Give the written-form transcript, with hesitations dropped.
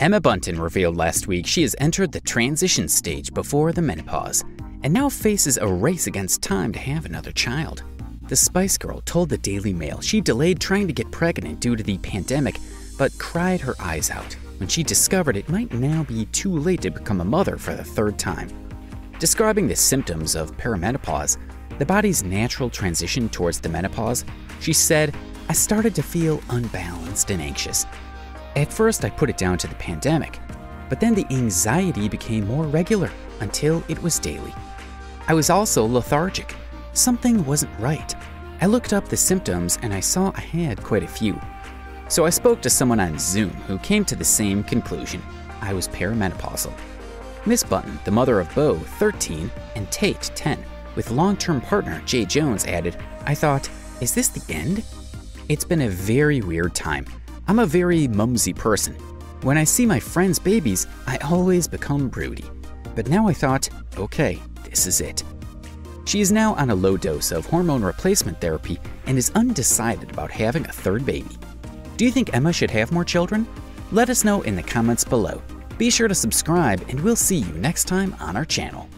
Emma Bunton revealed last week she has entered the transition stage before the menopause and now faces a race against time to have another child. The Spice Girl told the Daily Mail she delayed trying to get pregnant due to the pandemic, but cried her eyes out when she discovered it might now be too late to become a mother for the third time. Describing the symptoms of perimenopause, the body's natural transition towards the menopause, she said, "I started to feel unbalanced and anxious. At first, I put it down to the pandemic, but then the anxiety became more regular until it was daily. I was also lethargic. Something wasn't right. I looked up the symptoms and I saw I had quite a few. So I spoke to someone on Zoom who came to the same conclusion. I was perimenopausal." Miss Bunton, the mother of Beau, 13, and Tate, 10, with long-term partner Jade Jones added, "I thought, is this the end? It's been a very weird time. I'm a very mumsy person. When I see my friends' babies, I always become broody. But now I thought, okay, this is it." She is now on a low dose of hormone replacement therapy and is undecided about having a third baby. Do you think Emma should have more children? Let us know in the comments below. Be sure to subscribe and we'll see you next time on our channel.